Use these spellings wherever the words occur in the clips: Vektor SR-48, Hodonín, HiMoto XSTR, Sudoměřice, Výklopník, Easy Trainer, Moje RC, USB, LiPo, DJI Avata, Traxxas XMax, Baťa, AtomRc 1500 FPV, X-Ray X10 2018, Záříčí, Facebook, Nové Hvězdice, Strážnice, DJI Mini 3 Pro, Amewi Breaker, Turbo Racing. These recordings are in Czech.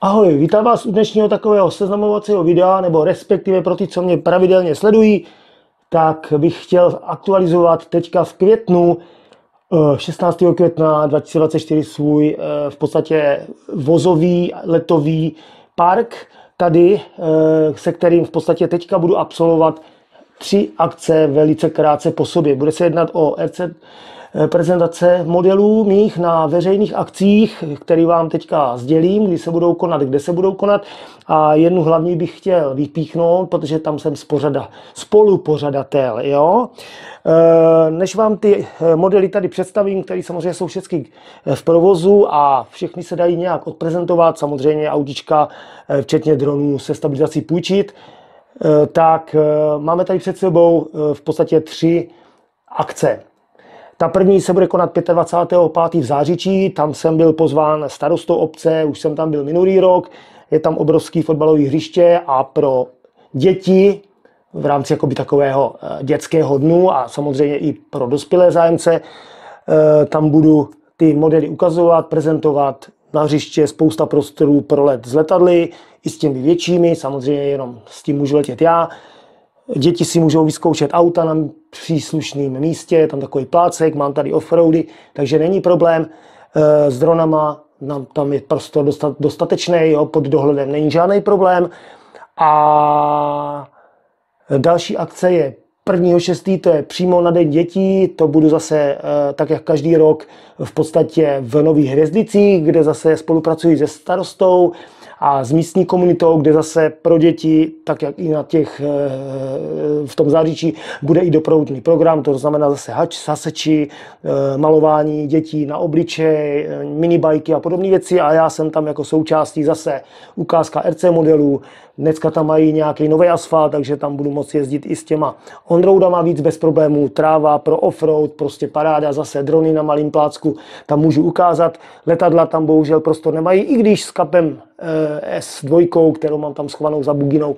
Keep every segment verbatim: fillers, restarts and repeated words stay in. Ahoj, vítám vás u dnešního takového seznamovacího videa, nebo respektive pro ty, co mě pravidelně sledují, tak bych chtěl aktualizovat teďka v květnu, šestnáctého května dva tisíce dvacet čtyři, svůj v podstatě vozový letový park, tady, se kterým v podstatě teďka budu absolvovat tři akce velice krátce po sobě. Bude se jednat o R C prezentace modelů mých na veřejných akcích, které vám teďka sdělím, kdy se budou konat, kde se budou konat. A jednu hlavní bych chtěl vypíchnout, protože tam jsem spořada, spolupořadatel. Jo? E, než vám ty modely tady představím, které samozřejmě jsou všechny v provozu a všechny se dají nějak odprezentovat, samozřejmě autička, včetně dronů se stabilizací půjčit, e, tak e, máme tady před sebou e, v podstatě tři akce. Ta první se bude konat dvacátého pátého v Záříčí, tam jsem byl pozván starostou obce, už jsem tam byl minulý rok, je tam obrovský fotbalové hřiště a pro děti v rámci jakoby takového dětského dnu a samozřejmě i pro dospělé zájemce tam budu ty modely ukazovat, prezentovat. Na hřiště spousta prostorů pro let s letadly, i s těmi většími, samozřejmě jenom s tím můžu letět já. Děti si můžou vyzkoušet auta na příslušném místě, je tam takový plácek, mám tady offroady, takže není problém e, s dronama, tam je prostor dostat, dostatečný, jo, pod dohledem není žádný problém. A další akce je prvního šestého, to je přímo na Den dětí, to budu zase e, tak jak každý rok v podstatě v Nových Hvězdicích, kde zase spolupracuji se starostou a s místní komunitou, kde zase pro děti, tak jak i na těch, v tom Záříčí, bude i doprovodný program, to znamená zase hač, haseči, malování dětí na obličej, minibajky a podobné věci a já jsem tam jako součástí zase ukázka R C modelů, dneska tam mají nějaký nový asfalt, takže tam budu moct jezdit i s těma onroadama víc bez problémů, tráva pro offroad, prostě paráda, zase drony na malém plácku, tam můžu ukázat, letadla tam bohužel prostor nemají, i když s kapem S dva, kterou mám tam schovanou za buginou,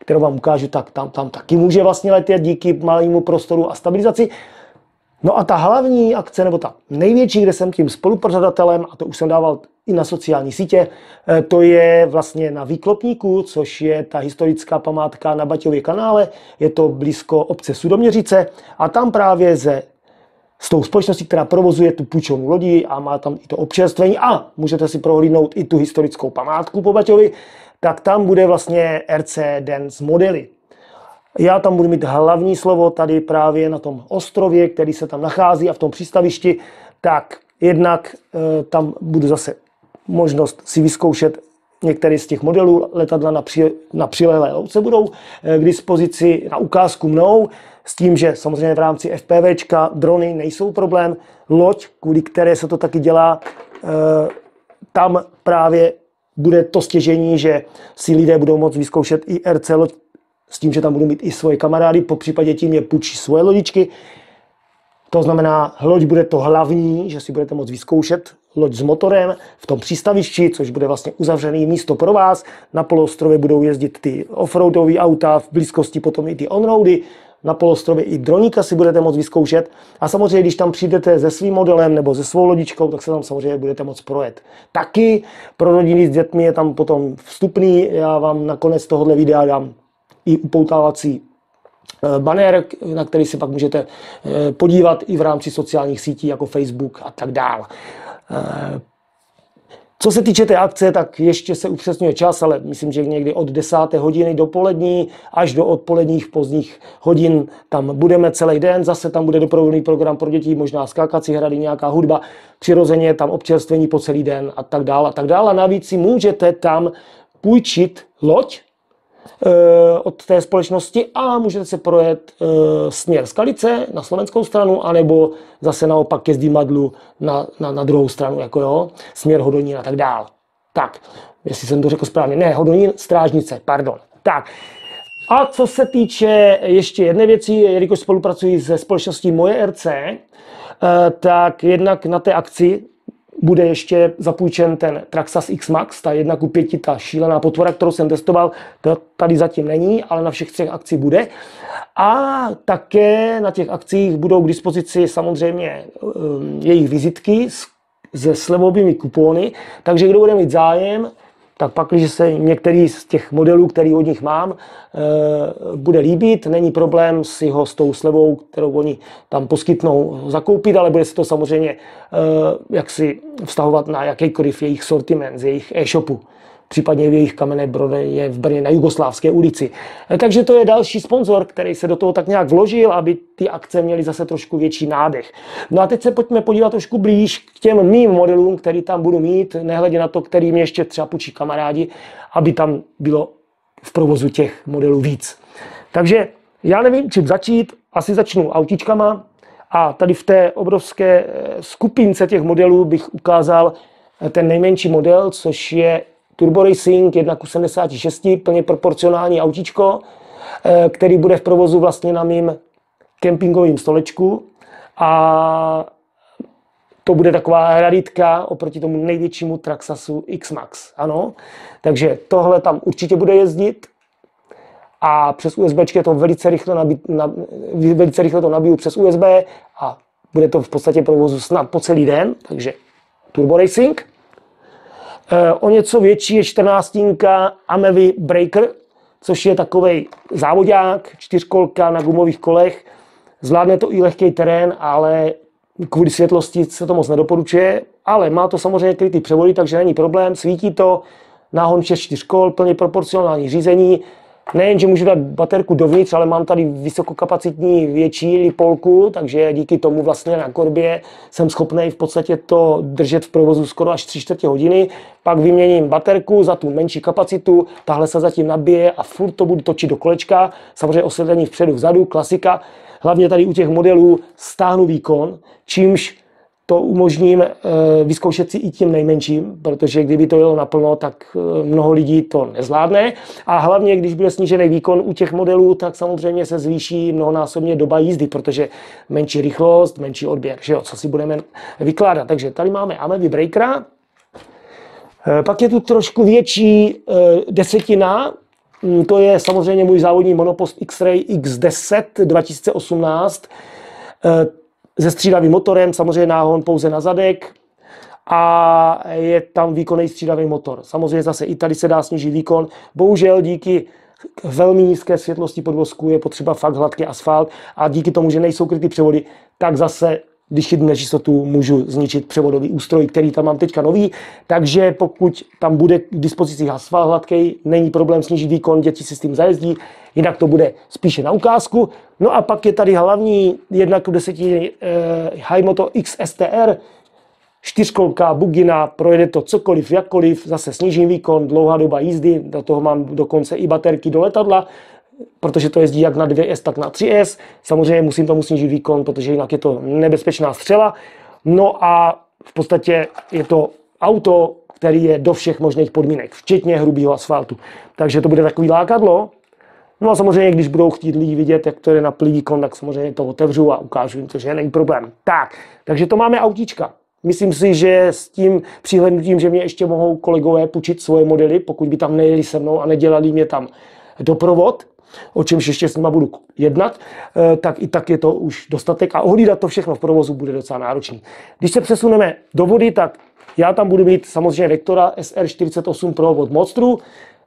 kterou vám ukážu, tak tam, tam taky může vlastně letět díky malému prostoru a stabilizaci. No a ta hlavní akce, nebo ta největší, kde jsem tím spolupořadatelem, a to už jsem dával i na sociální sítě, to je vlastně na Výklopníku, což je ta historická památka na Baťově kanále, je to blízko obce Sudoměřice a tam právě ze s tou společností, která provozuje tu půjčovnu lodí a má tam i to občerstvení a můžete si prohlídnout i tu historickou památku po Baťovi, tak tam bude vlastně R C Den s modely. Já tam budu mít hlavní slovo tady právě na tom ostrově, který se tam nachází a v tom přístavišti, tak jednak e, tam budu zase možnost si vyzkoušet některé z těch modelů, letadla na, při, na přilehlé louce budou e, k dispozici na ukázku mnou, s tím, že samozřejmě v rámci FPVčka drony nejsou problém. Loď, kvůli které se to taky dělá, tam právě bude to stěžení, že si lidé budou moct vyzkoušet i R C loď, s tím, že tam budou mít i svoje kamarády, po případě tím je půjčí svoje lodičky. To znamená, loď bude to hlavní, že si budete moct vyzkoušet loď s motorem v tom přístavišti, což bude vlastně uzavřené místo pro vás. Na poloostrově budou jezdit ty offroadové auta, v blízkosti potom i ty onroady. Na polostrově i droníka si budete moct vyzkoušet a samozřejmě, když tam přijdete se svým modelem nebo se svou lodičkou, tak se tam samozřejmě budete moct projet. Taky pro rodiny s dětmi je tam potom vstupný, já vám nakonec tohohle videa dám i upoutávací banér, na který si pak můžete podívat i v rámci sociálních sítí jako Facebook a tak dál. Co se týče té akce, tak ještě se upřesňuje čas, ale myslím, že někdy od desáté hodiny dopolední až do odpoledních pozdních hodin tam budeme celý den. Zase tam bude doprovodný program pro děti, možná skákací hrady, nějaká hudba, přirozeně tam občerstvení po celý den a tak dále a tak dále. Navíc si můžete tam půjčit loď e, od té společnosti a můžete se projet e, směr Skalice na slovenskou stranu, anebo zase naopak ke Zdymadlu na, na, na druhou stranu, jako jo, směr Hodonín a tak dál. Tak, jestli jsem to řekl správně, ne, Hodonín, Strážnice, pardon. Tak, a co se týče ještě jedné věci, jelikož spolupracuji se společností Moje R C, e, tak jednak na té akci bude ještě zapůjčen ten Traxxas XMax, ta jedna ku pěti, ta šílená potvora, kterou jsem testoval, to tady zatím není, ale na všech třech akcích bude. A také na těch akcích budou k dispozici samozřejmě um, jejich vizitky s, se slevovými kupóny, takže kdo bude mít zájem, tak pak, když se některý z těch modelů, který od nich mám, bude líbit, není problém si ho s tou slevou, kterou oni tam poskytnou, zakoupit, ale bude se to samozřejmě jaksi vztahovat na jakýkoliv jejich sortiment z jejich e-shopu, případně v jejich kamenné prodeje v Brně na Jugoslávské ulici. Takže to je další sponzor, který se do toho tak nějak vložil, aby ty akce měly zase trošku větší nádech. No a teď se pojďme podívat trošku blíž k těm mým modelům, který tam budu mít, nehledě na to, který mě ještě třeba půjčí kamarádi, aby tam bylo v provozu těch modelů víc. Takže já nevím, čím začít, asi začnu autičkama a tady v té obrovské skupince těch modelů bych ukázal ten nejmenší model, což je Turbo Racing jedna k sedmdesáti šesti, plně proporcionální autíčko, který bude v provozu vlastně na mým kempingovém stolečku. A to bude taková raritka oproti tomu největšímu Traxxasu XMax. Ano, takže tohle tam určitě bude jezdit. A přes U S B to velice rychle, nabí, na, velice rychle to nabiju přes U S B a bude to v podstatě provozu snad po celý den, takže Turbo Racing. O něco větší je čtrnáctinka Amewi Breaker, což je takovej závodák, čtyřkolka na gumových kolech. Zvládne to i lehký terén, ale kvůli světlosti se to moc nedoporučuje. Ale má to samozřejmě krytý převody, takže není problém. Svítí to, náhon šest čtyřkol, plně proporcionální řízení. Nejenže můžu dát baterku dovnitř, ale mám tady vysokokapacitní větší lipolku, takže díky tomu vlastně na korbě jsem schopný v podstatě to držet v provozu skoro až tři čtvrtě hodiny. Pak vyměním baterku za tu menší kapacitu, tahle se zatím nabije a furt to budu točit do kolečka. Samozřejmě osvětlení vpředu, vzadu, klasika. Hlavně tady u těch modelů stáhnu výkon, čímž to umožním vyzkoušet si i tím nejmenším, protože kdyby to jelo naplno, tak mnoho lidí to nezvládne. A hlavně, když bude snížený výkon u těch modelů, tak samozřejmě se zvýší mnohonásobně doba jízdy, protože menší rychlost, menší odběr, že jo, co si budeme vykládat. Takže tady máme Amewi Breakera. Pak je tu trošku větší desetina. To je samozřejmě můj závodní monopost X-Ray X deset dva tisíce osmnáct. Se střídavým motorem, samozřejmě náhon pouze na zadek a je tam výkonný střídavý motor. Samozřejmě zase i tady se dá snížit výkon. Bohužel díky velmi nízké světlosti podvozku je potřeba fakt hladký asfalt a díky tomu, že nejsou kryty převody, tak zase, když jdu nečistotu, můžu zničit převodový ústroj, který tam mám teďka nový. Takže pokud tam bude k dispozici asfalt hladký, není problém snížit výkon, děti si s tím zajezdí, jinak to bude spíše na ukázku. No a pak je tady hlavní jedna k deseti eh, HiMoto X S T R, čtyřkolka, bugina, projede to cokoliv, jakkoliv, zase snížím výkon, dlouhá doba jízdy, do toho mám dokonce i baterky do letadla, protože to jezdí jak na dvě S, tak na tři S. Samozřejmě musím tomu snížit výkon, protože jinak je to nebezpečná střela. No a v podstatě je to auto, který je do všech možných podmínek, včetně hrubého asfaltu. Takže to bude takový lákadlo. No a samozřejmě, když budou chtít lidi vidět, jak to je na plný výkon, tak samozřejmě to otevřu a ukážu jim to, že není problém. Tak, takže to máme autíčka. Myslím si, že s tím přihlédnutím, že mě ještě mohou kolegové půjčit svoje modely, pokud by tam nejeli se mnou a nedělali mě tam doprovod, o čemž ještě s nima budu jednat, tak i tak je to už dostatek a ohlídat to všechno v provozu bude docela náročný. Když se přesuneme do vody, tak já tam budu mít samozřejmě Vektora S R čtyřicet osm Pro od Monstru,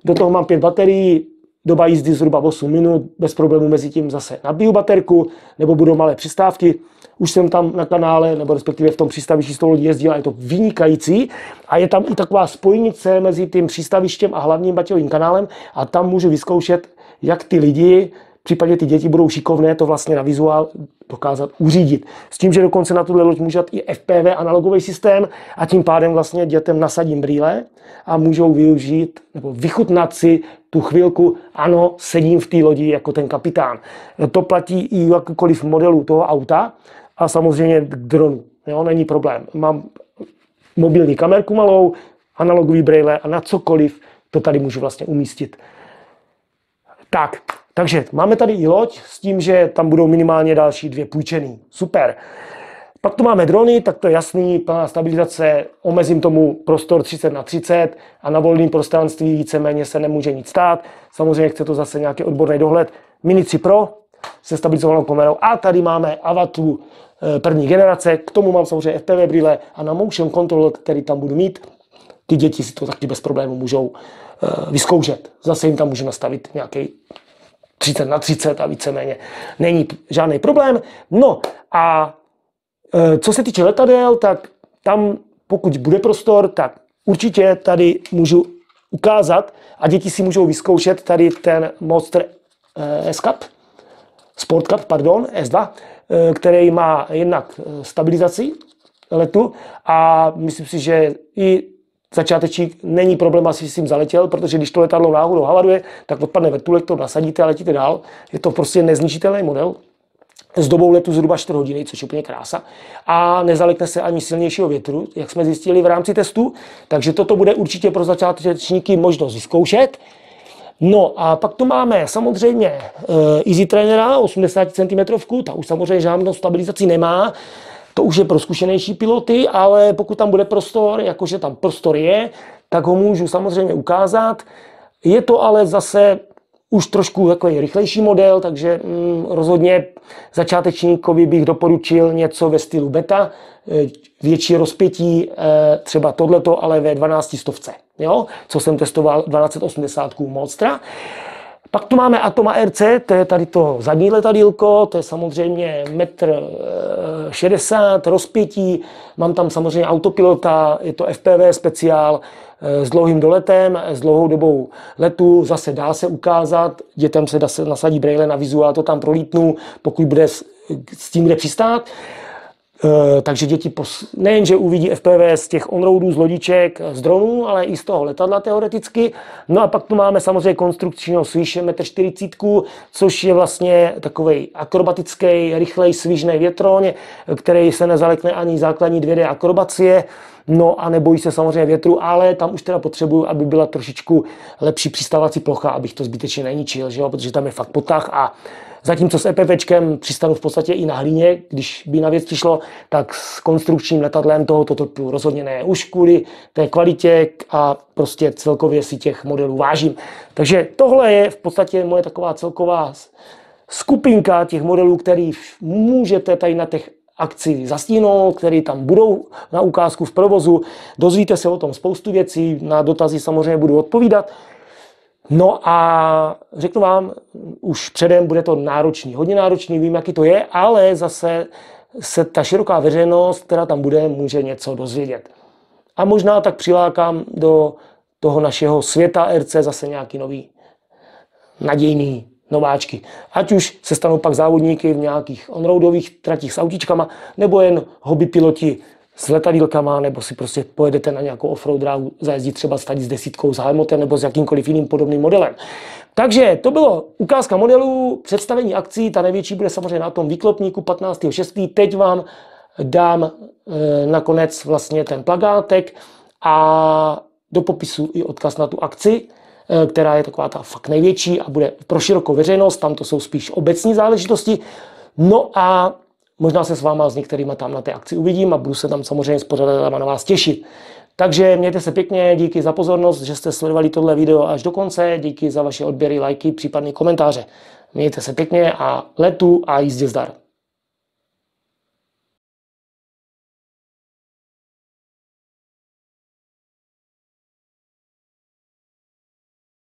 do toho mám pět baterií, doba jízdy zhruba osm minut, bez problémů mezi tím zase nabiju baterku, nebo budou malé přistávky. Už jsem tam na kanále, nebo respektive v tom přístavišti s tou lodí jezdil a je to vynikající. A je tam i taková spojnice mezi tím přístavištěm a hlavním baťovým kanálem a tam můžu vyzkoušet, jak ty lidi, případně ty děti budou šikovné to vlastně na vizuál dokázat uřídit. S tím, že dokonce na tuhle loď můžu dát i F P V analogový systém a tím pádem vlastně dětem nasadím brýle a můžou využít nebo vychutnat si tu chvilku, ano, sedím v té lodi jako ten kapitán. To platí i jakýkoliv modelu toho auta a samozřejmě k dronu. Jo, není problém. Mám mobilní kamerku malou, analogový brýle a na cokoliv to tady můžu vlastně umístit. Tak, takže máme tady i loď s tím, že tam budou minimálně další dvě půjčený. Super. Pak tu máme drony, tak to je jasný, plná stabilizace, omezím tomu prostor třicet na třicet a na volném prostranství víceméně se nemůže nic stát. Samozřejmě chce to zase nějaký odborný dohled. Mini tři Pro se stabilizovanou kamerou a tady máme Avatu první generace, k tomu mám samozřejmě F P V brýle a na motion control, který tam budu mít, ty děti si to taky bez problému můžou uh, vyzkoušet. Zase jim tam můžu nastavit nějaký třicet na třicet a víceméně není žádný problém. No a uh, co se týče letadel, tak tam pokud bude prostor, tak určitě tady můžu ukázat a děti si můžou vyzkoušet tady ten Monster uh, S-Cup, Sport Cup, pardon, S dva, uh, který má jednak stabilizaci letu a myslím si, že i začátečník není problém, asi s tím zaletěl, protože když to letadlo náhodou havaruje, tak odpadne vrtulek, to nasadíte a letíte dál. Je to prostě nezničitelný model s dobou letu zhruba čtyři hodiny, což je úplně krása. A nezalekne se ani silnějšího větru, jak jsme zjistili v rámci testu, takže toto bude určitě pro začátečníky možnost vyzkoušet. No a pak tu máme samozřejmě Easy Trainera osmdesát centimetrů, ta už samozřejmě žádnou stabilizaci nemá. To už je pro zkušenější piloty, ale pokud tam bude prostor, jakože tam prostor je, tak ho můžu samozřejmě ukázat. Je to ale zase už trošku takový rychlejší model, takže mm, rozhodně začátečníkovi bych doporučil něco ve stylu beta, větší rozpětí, třeba tohleto, ale ve dvanáctistovce, jo? Co jsem testoval dvanáct osmdesát Monstra. Pak tu máme Atoma R C, to je tady to zadní letadílko, to je samozřejmě metr šedesát, rozpětí, mám tam samozřejmě autopilota, je to F P V speciál s dlouhým doletem, s dlouhou dobou letu, zase dá se ukázat, dětem se, dá se nasadí brejle na vizu a to tam prolítnu, pokud bude s, s tím kde přistát. Takže děti nejenže uvidí F P V z těch onroadů, z lodiček, z dronů, ale i z toho letadla teoreticky. No a pak tu máme samozřejmě konstrukčního swish metr čtyřicet, což je vlastně takový akrobatický, rychlej, svižný větroň, který se nezalekne ani základní dvě dé akrobacie. No a nebojí se samozřejmě větru, ale tam už teda potřebuju, aby byla trošičku lepší přistávací plocha, abych to zbytečně neničil, že jo? Protože tam je fakt potah a zatímco s EPVčkem přistanu v podstatě i na hlíně, když by na věc přišlo, tak s konstrukčním letadlem tohoto typu rozhodně ne. Už kvůli té kvalitě a prostě celkově si těch modelů vážím. Takže tohle je v podstatě moje taková celková skupinka těch modelů, který můžete tady na těch akci zastínout, které tam budou na ukázku v provozu. Dozvíte se o tom spoustu věcí, na dotazy samozřejmě budu odpovídat. No a řeknu vám, už předem bude to náročný, hodně náročný, vím, jaký to je, ale zase se ta široká veřejnost, která tam bude, může něco dozvědět. A možná tak přilákám do toho našeho světa R C zase nějaký nový nadějný nováčky. Ať už se stanou pak závodníky v nějakých onroadových tratích s autíčkama, nebo jen hobby piloti s letadílkama, nebo si prostě pojedete na nějakou offroad dráhu, zajezdit třeba tady s desítkou, s HiMotem nebo s jakýmkoliv jiným podobným modelem. Takže to bylo ukázka modelů, představení akcí, ta největší bude samozřejmě na tom výklopníku patnáctého šestého Teď vám dám e, nakonec vlastně ten plakátek a do popisu i odkaz na tu akci, e, která je taková ta fakt největší a bude pro širokou veřejnost, tam to jsou spíš obecní záležitosti. No a možná se s váma s některýma tam na té akci uvidím a budu se tam samozřejmě s pořadatelama na vás těšit. Takže mějte se pěkně, díky za pozornost, že jste sledovali tohle video až do konce, díky za vaše odběry, lajky, případné komentáře. Mějte se pěkně a letu a jízdě zdar.